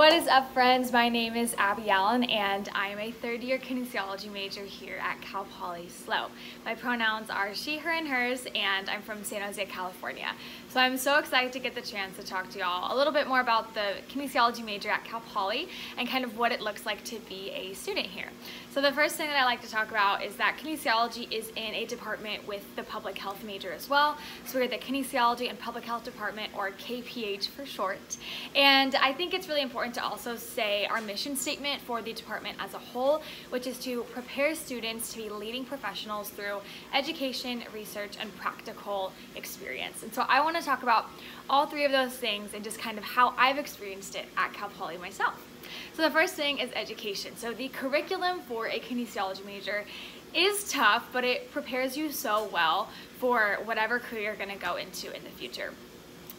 What is up, friends? My name is Abby Allen and I am a third-year kinesiology major here at Cal Poly SLO. My pronouns are she, her, and hers, and I'm from San Jose, California. So I'm so excited to get the chance to talk to y'all a little bit more about the kinesiology major at Cal Poly and kind of what it looks like to be a student here. So the first thing that I like to talk about is that kinesiology is in a department with the public health major as well. So we're the Kinesiology and Public Health Department, or KPH for short. And I think it's really important to also say our mission statement for the department as a whole, which is to prepare students to be leading professionals through education, research, and practical experience. And so I want to talk about all three of those things and just kind of how I've experienced it at Cal Poly myself. So the first thing is education. So the curriculum for a kinesiology major is tough, but it prepares you so well for whatever career you're going to go into in the future.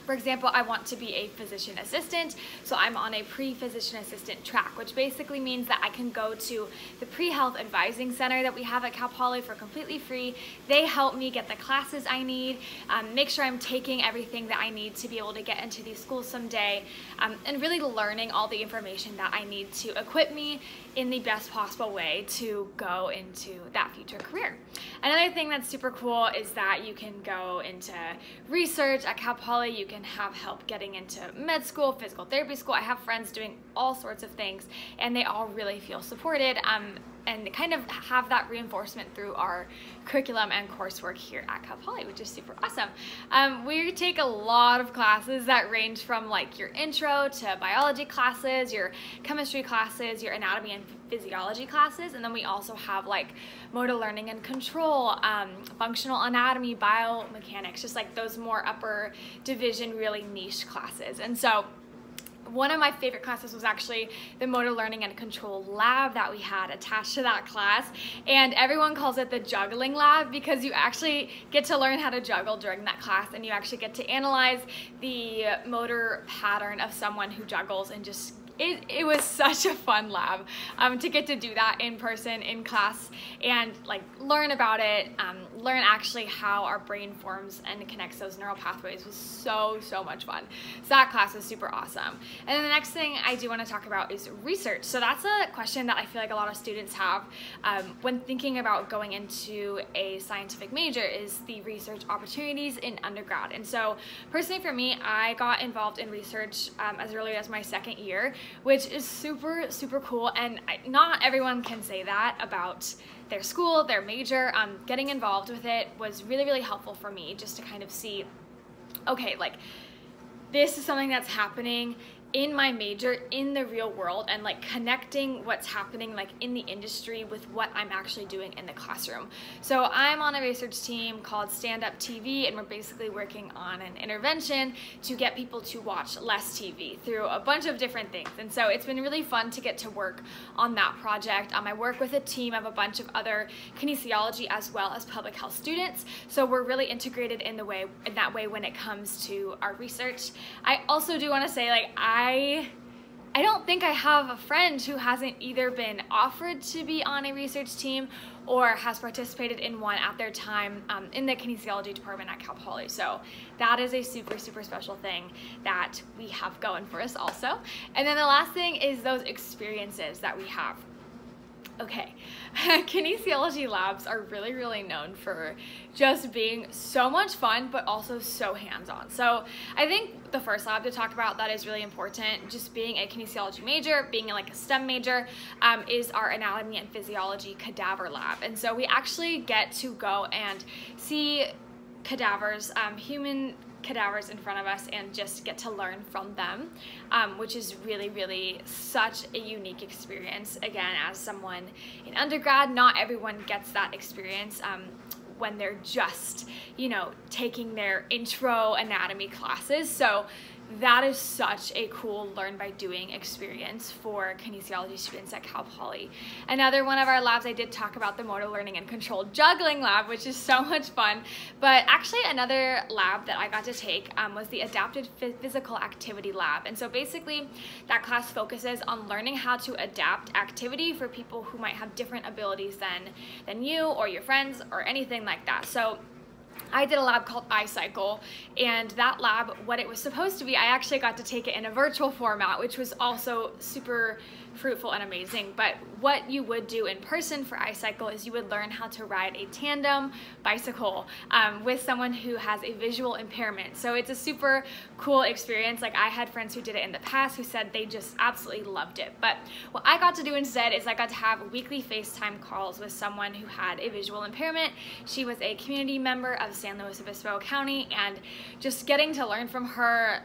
For example, I want to be a physician assistant, so I'm on a pre-physician assistant track, which basically means that I can go to the pre-health advising center that we have at Cal Poly for completely free. They help me get the classes I need, make sure I'm taking everything that I need to be able to get into these schools someday, and really learning all the information that I need to equip me in the best possible way to go into that future career. Another thing that's super cool is that you can go into research at Cal Poly. You can have help getting into med school, physical therapy school. I have friends doing all sorts of things, and they all really feel supported and kind of have that reinforcement through our curriculum and coursework here at Cal Poly, which is super awesome. We take a lot of classes that range from like your intro to biology classes, your chemistry classes, your anatomy and physiology classes, and then we also have like motor learning and control, functional anatomy, biomechanics, just like those more upper division, really niche classes. And so one of my favorite classes was actually the motor learning and control lab that we had attached to that class, and everyone calls it the juggling lab because you actually get to learn how to juggle during that class, and you actually get to analyze the motor pattern of someone who juggles, and just it was such a fun lab to get to do that in person in class and like learn about it, learn actually how our brain forms and connects those neural pathways was so much fun. So that class was super awesome. And then the next thing I do want to talk about is research. So that's a question that I feel like a lot of students have when thinking about going into a scientific major, is the research opportunities in undergrad. And so personally for me, I got involved in research as early as my second year, which is super cool, and not everyone can say that about their school, their major. Getting involved with it was really helpful for me, just to kind of see, okay, like this is something that's happening in my major in the real world, and like connecting what's happening like in the industry with what I'm actually doing in the classroom. So I'm on a research team called Stand Up TV, and we're basically working on an intervention to get people to watch less TV through a bunch of different things. And so it's been really fun to get to work on that project. I work with a team of a bunch of other kinesiology as well as public health students, so we're really integrated in that way when it comes to our research. I also do want to say, like, I don't think I have a friend who hasn't either been offered to be on a research team or has participated in one at their time in the kinesiology department at Cal Poly. So that is a super special thing that we have going for us also. And then the last thing is those experiences that we have. Okay, kinesiology labs are really known for just being so much fun, but also so hands-on. So I think the first lab to talk about that is really important, just being a kinesiology major, being like a STEM major, is our anatomy and physiology cadaver lab. And so we actually get to go and see cadavers, human cadavers in front of us, and just get to learn from them, which is really such a unique experience. Again, as someone in undergrad, not everyone gets that experience when they're just, you know, taking their intro anatomy classes. So that is such a cool learn by doing experience for kinesiology students at Cal Poly. Another one of our labs, I did talk about the motor learning and controlled juggling lab, which is so much fun, but actually another lab that I got to take was the adapted physical activity lab. And so basically that class focuses on learning how to adapt activity for people who might have different abilities than you or your friends or anything like that. So I did a lab called iCycle, and that lab, what it was supposed to be, I actually got to take it in a virtual format, which was also super fruitful and amazing. But what you would do in person for iCycle is you would learn how to ride a tandem bicycle with someone who has a visual impairment. So it's a super cool experience. Like, I had friends who did it in the past who said they just absolutely loved it. But what I got to do instead is I got to have weekly FaceTime calls with someone who had a visual impairment. She was a community member of San Luis Obispo County, and just getting to learn from her,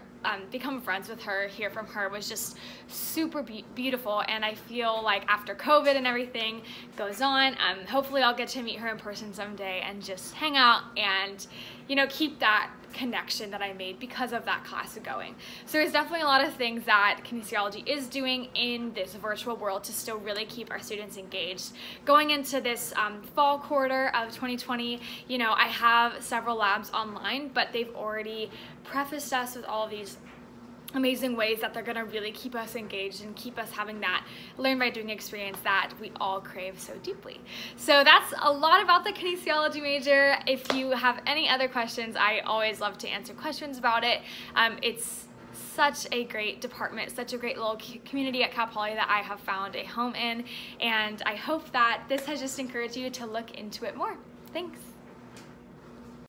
become friends with her, hear from her was just super beautiful. And I feel like after COVID and everything goes on, hopefully I'll get to meet her in person someday and just hang out and, you know, keep that connection that I made because of that class of going. So there's definitely a lot of things that kinesiology is doing in this virtual world to still really keep our students engaged. Going into this fall quarter of 2020, you know, I have several labs online, but they've already prefaced us with all of these amazing ways that they're going to really keep us engaged and keep us having that learn by doing experience that we all crave so deeply. So that's a lot about the kinesiology major. If you have any other questions, I always love to answer questions about it. It's such a great department, such a great little community at Cal Poly that I have found a home in, and I hope that this has just encouraged you to look into it more. Thanks.